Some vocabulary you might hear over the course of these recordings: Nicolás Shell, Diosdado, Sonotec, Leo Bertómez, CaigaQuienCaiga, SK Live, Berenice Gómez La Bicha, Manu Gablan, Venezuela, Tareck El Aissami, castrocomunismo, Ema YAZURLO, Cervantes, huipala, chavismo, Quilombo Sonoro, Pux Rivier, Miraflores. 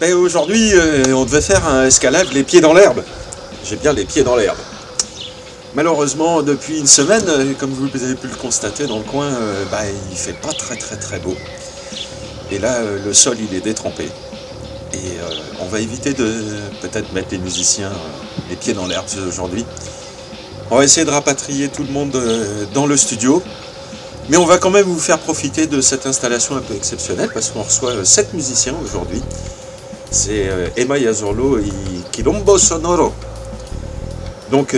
Mais aujourd'hui, on devait faire un escalade les pieds dans l'herbe. J'ai bien les pieds dans l'herbe. Malheureusement, depuis une semaine, comme vous avez pu le constater dans le coin, il fait pas très beau. Et là, le sol, il est détrempé. Et on va éviter de peut-être mettre les musiciens les pieds dans l'herbe aujourd'hui. On va essayer de rapatrier tout le monde dans le studio. Mais on va quand même vous faire profiter de cette installation un peu exceptionnelle parce qu'on reçoit 7 musiciens aujourd'hui. C'est Ema Yazurlo et Quilombo Sonoro. Donc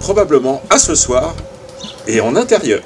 probablement à ce soir et en intérieur.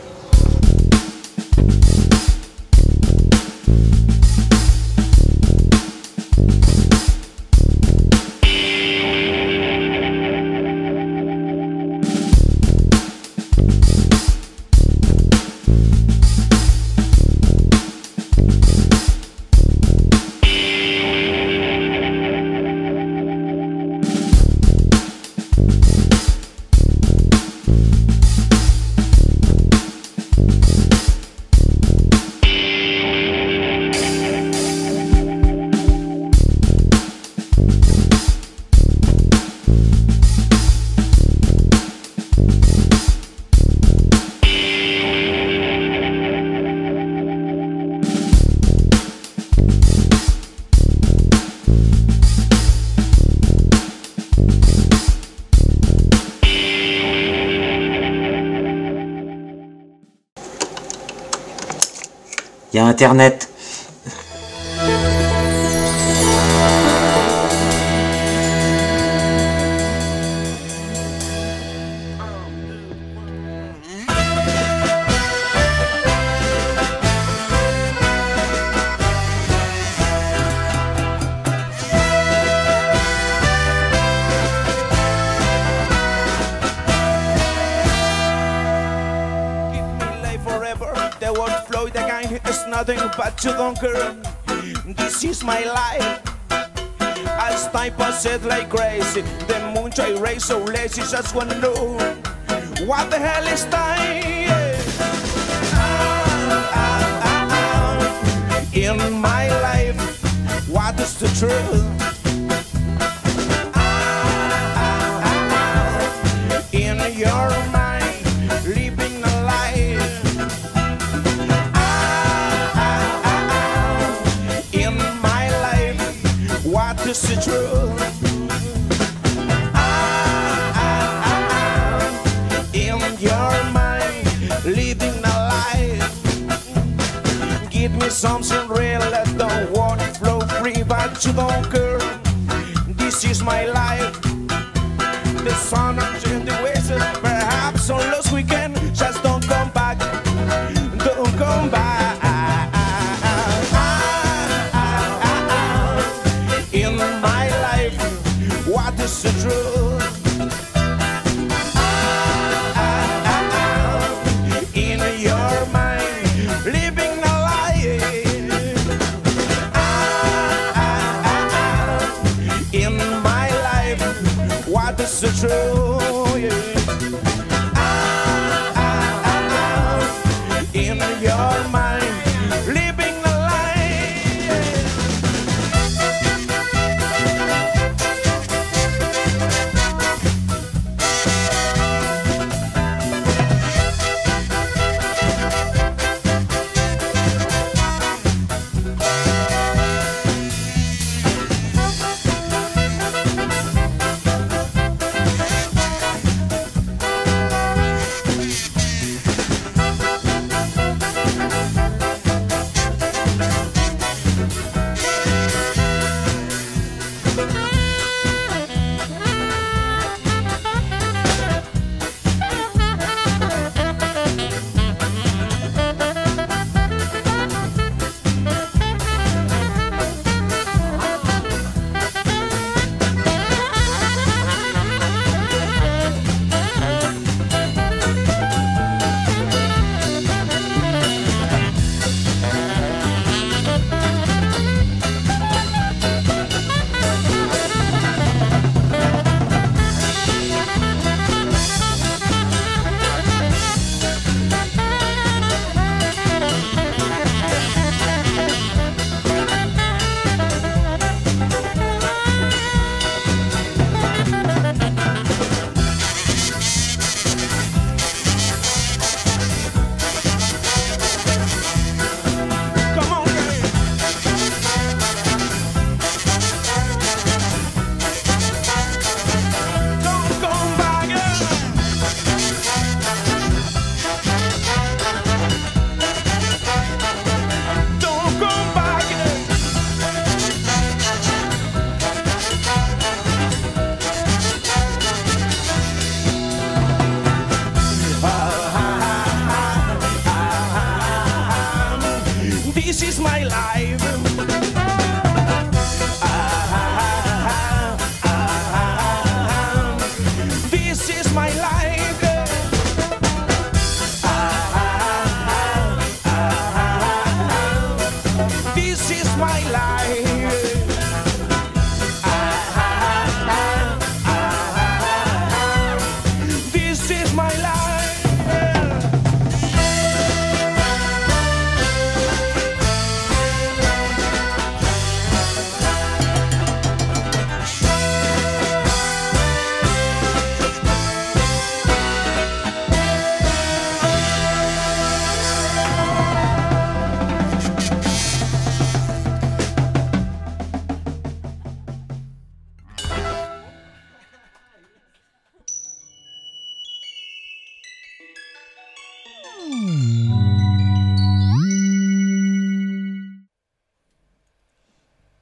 Il y a Internet. But you don't care. This is my life. As time passes like crazy, the mucho I race so lazy. Just wanna know what the hell is time. In my life, what is the truth? In your mind, living a life. It's the truth. In your mind, living a life. Give me something real. I don't want to flow free, but you don't care. This is my life. The sun and the waves, perhaps on lost weekend. Just don't come back. Don't come back. It's the truth. In your mind, living a life. In my life, what is the truth? In your mind, living a life.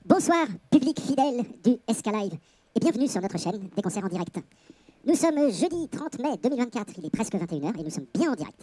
Bonsoir, public fidèle du SK Live et bienvenue sur notre chaîne des concerts en direct. Nous sommes jeudi 30 mai 2024, il est presque 21 h et nous sommes bien en direct.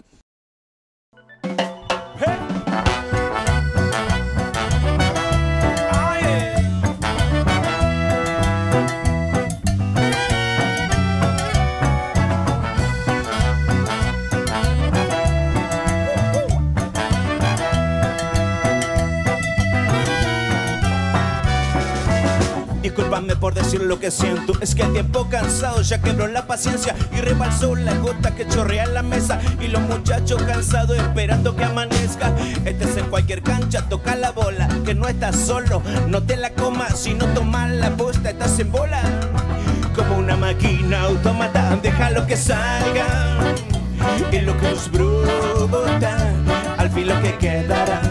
Discúlpame por decir lo que siento, es que el tiempo cansado ya quebró la paciencia y rebalsó la gota que chorrea en la mesa y los muchachos cansados esperando que amanezca. Este es en cualquier cancha, toca la bola, que no estás solo, no te la comas, si no tomas la posta estás en bola. Como una máquina automata, deja lo que salga y lo que os brota, al fin lo que quedará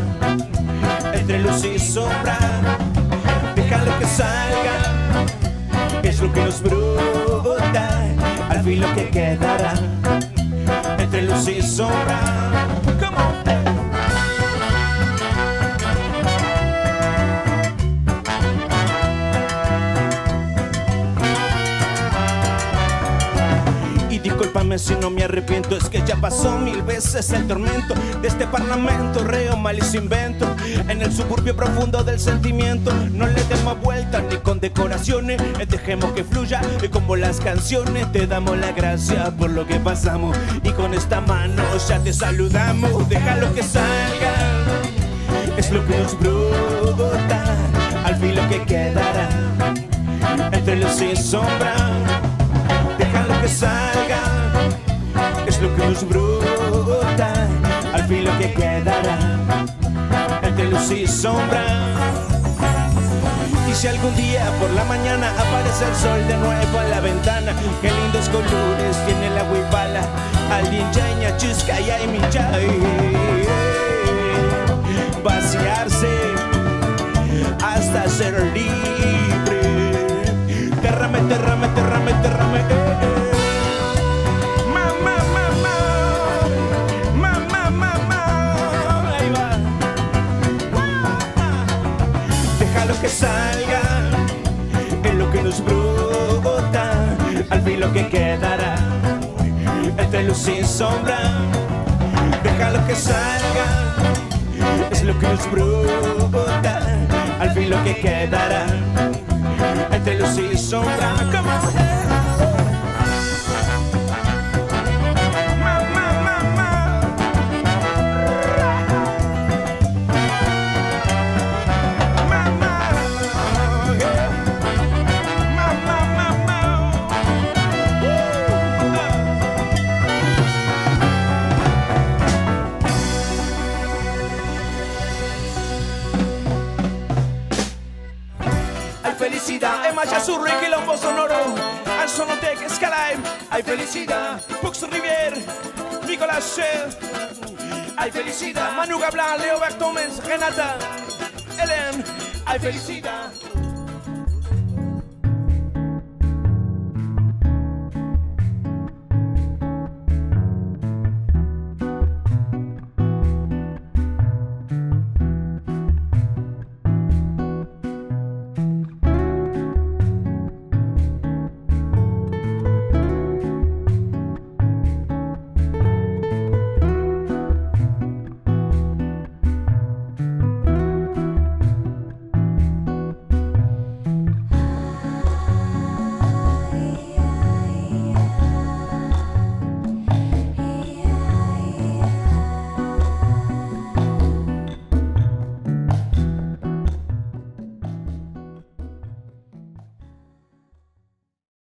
entre luz y sombra. Deja lo que salga, es lo que nos brota, al fin lo que quedará entre luz y sombra. Come on. Discúlpame si no me arrepiento, es que ya pasó mil veces el tormento de este parlamento, reo mal y sin vento, en el suburbio profundo del sentimiento. No le demos vueltas ni con decoraciones, dejemos que fluya y como las canciones. Te damos la gracia por lo que pasamos y con esta mano ya te saludamos. Deja lo que salga, es lo que nos brota, al fin lo que quedará entre luz y sombra. Deja lo que salga, es lo que nos brota, al fin lo que quedará entre luz y sombra. Y si algún día por la mañana aparece el sol de nuevo a la ventana, qué lindos colores tiene la huipala, alguien yaña chisca y ay mi chay, vaciarse hasta ser libre. Derrame, derrame, derrame, derrame, que salga, es lo que nos brota, al fin lo que quedará entre luz y sombra. Deja lo que salga, es lo que nos brota, al fin lo que quedará entre luz y sombra. Come on. Ema YAZURLO y Quilombo Sonoro, al Sonotec, SK Live, hay felicidad, Pux Rivier, Nicolás Shell, hay felicidad, Manu Gablan, Leo Bertómez, Renata, Helen, hay felicidad.